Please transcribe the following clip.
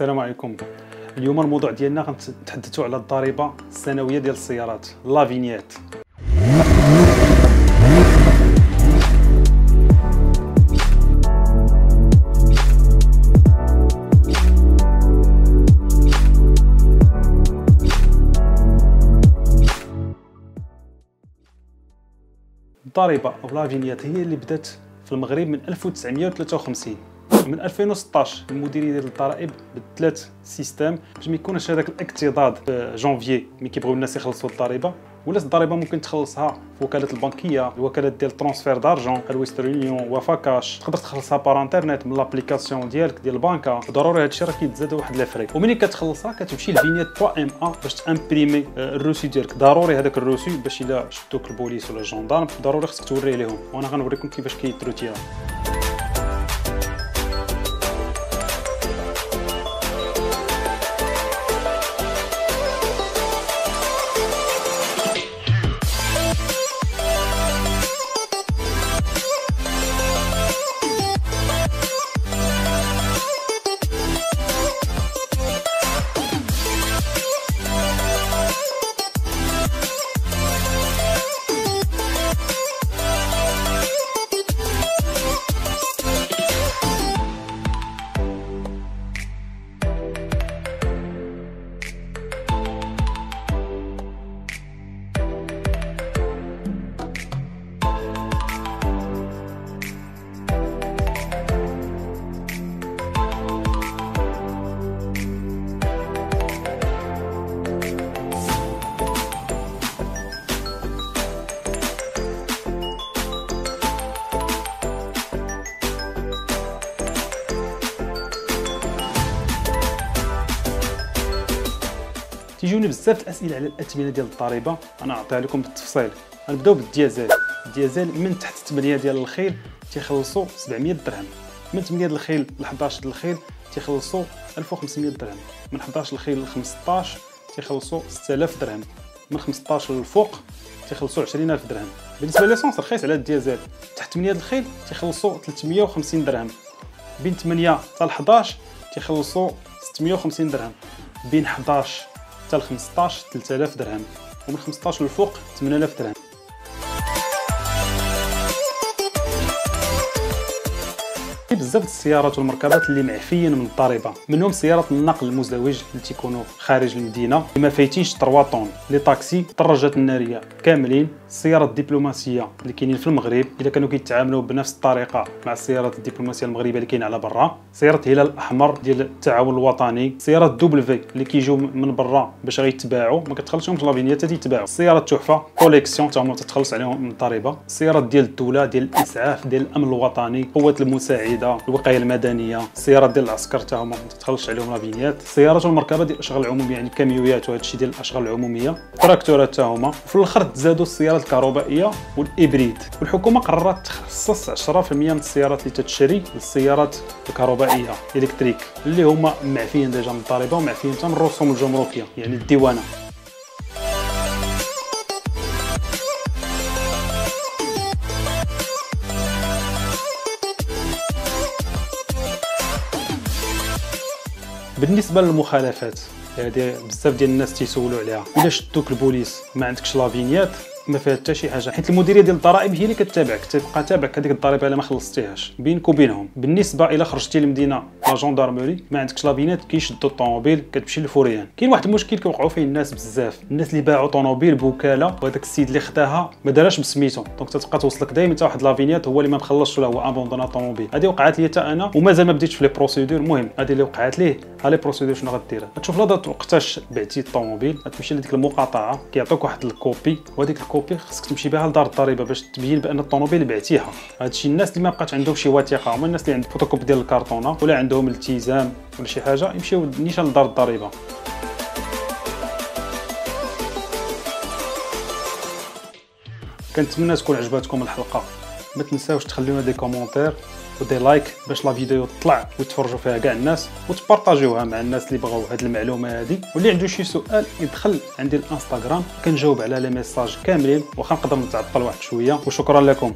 السلام عليكم. اليوم الموضوع ديالنا غنتحدثوا على الضريبه السنويه ديال السيارات، لا فينيات. الضريبه او لا فينيات هي اللي بدات في المغرب من 1953. من 2016 المديريه ديال الضرائب بدلات السيستم باش ما يكونش هذاك الاكتضاد في جانفيي ملي كيبغيو الناس يخلصوا الضريبه. ولات الضريبه ممكن تخلصها في وكالات البنكيه، الوكالات ديال الترانسفير دارجون، الويسترن يونيون، وفاكاش. تقدر تخلصها بار انترنت من لابليكاسيون ديالك ديال البنكه، وضروري هادشي راه كيتزاد واحد الفري. وملي كتخلصها كتمشي لفينيت 3MA باش تامبريمي الروسي ديالك. ضروري هذاك الروسي باش الا شدوك البوليس ولا الجندارم ضروري خصك توريه لهم، وانا غنوريكم كيفاش كيديروا تيها. تيجوني بزاف الاسئله على الاثمنه ديال الضريبه، انا نعطيها لكم بالتفصيل. غنبداو بالديازل. الديازل من تحت 8 ديال الخيل تيخلصوا 700 درهم، من 8 ديال الخيل ل 11 ديال الخيل تيخلصوا 1500 درهم، من 11 الخيل ل 15 تيخلصوا 6000 درهم، من 15 للفوق تيخلصوا 20000 درهم. بالنسبه لليسونس رخيص على الديازل، تحت 8 ديال الخيل تيخلصوا 350 درهم، بين 8 حتى 11 تيخلصوا 650 درهم، بين 11 حتى ل 15 3000 درهم، ومن 15 للفوق 8000 درهم. بزاف السيارات والمركبات اللي معفيين من الضريبه، منهم سيارات النقل المزدوج اللي تيكونوا خارج المدينه اللي ما فايتينش 3 طن، لي طاكسي، الدراجات الناريه كاملين، السيارات الدبلوماسيه اللي كاينين في المغرب الا كانوا كيتعاملوا بنفس الطريقه مع السيارات الدبلوماسيه المغربيه اللي كاينه على برا، سيارات الهلال الاحمر ديال التعاون الوطني، سيارات دوبلفي اللي كيجيو من برا باش غيتباعوا ما كتخلصهمش لا فينيات حتى يتباعوا، السيارات تحفه كوليكسيون حتى هما تتخلص عليهم من الضريبه، السيارات ديال الدوله ديال الاسعاف ديال الامن الوطني، قوات المساعده، الوقايه المدنيه، السيارات ديال العسكر حتى هما ما تتخلصش عليهم لا فينيات، السيارات والمركبات ديال الاشغال العموميه يعني الكاميويات وهذا الشيء ديال الاشغال العموميه، التراكتورات حتى هما. وفي الاخر تزادوا السيارات الكهربائيه والابريد. والحكومه قررت تخصص 10% من السيارات اللي تتشري للسيارات الكهربائيه الكتريك اللي هما معفيين ديجا من الضريبه ومعفيين حتى من الرسوم الجمركيه يعني الديوانه. بالنسبه للمخالفات هذه بزاف ديال الناس تيسولوا عليها، الا شدوك البوليس ما عندكش لا فينيات ما فيها حتى شي حاجه، حيت المديريه ديال الضرائب هي اللي كتابعك، تبقى تابعك هذيك الضريبه الا ما خلصتيهاش بينك وبينهم. بالنسبه الا خرجتي للمدينه لا جوندارموري ما عندكش لا فينيات كيشدوا الطوموبيل كتمشي للفوريان. كاين واحد المشكل كيوقعوا فيه الناس بزاف، الناس اللي باعوا طوموبيل بوكاله وهذاك السيد اللي خداها ما دارهاش بسميتو، دونك تتبقى توصلك دائما حتى واحد لا فينيات هو اللي ما مخلصش ولا هو ابوندون الطوموبيل. هذه وقعت لي حتى انا ومازال ما بديتش في لي بروسيدور. المهم هذه اللي وقعت ليه، ها لي بروسيدور شنو غدير؟ غتشوف لا دات وقتاش بعتي الطوموبيل، غتمشي لديك المقاطعه كيعطوك واحد الكوبي، وهذيك الكوبي خصك تمشي بها لدار الضريبه باش تبين بان الطوموبيل بعتيها. هادشي الناس اللي ما بقاش عندهم شي وثيقه، هما الناس اللي عند فوتوكوب ديال الكارطونه ولا عندهم التزام ولا شي حاجه يمشيو نيشان لدار الضريبه. كنتمنى تكون عجباتكم الحلقه، ما تنساوش تخليونا دي كومونتير ودي لايك باش لا فيديو تطلع ويتفرجوا فيها كاع الناس، وتبارطاجيوها مع الناس اللي بغاو هاد المعلومه هادي. واللي عنده شي سؤال يدخل عندي الانستغرام كنجاوب على لي ميساج كاملين، واخا نقدر نتعطل واحد شويه. وشكرا لكم.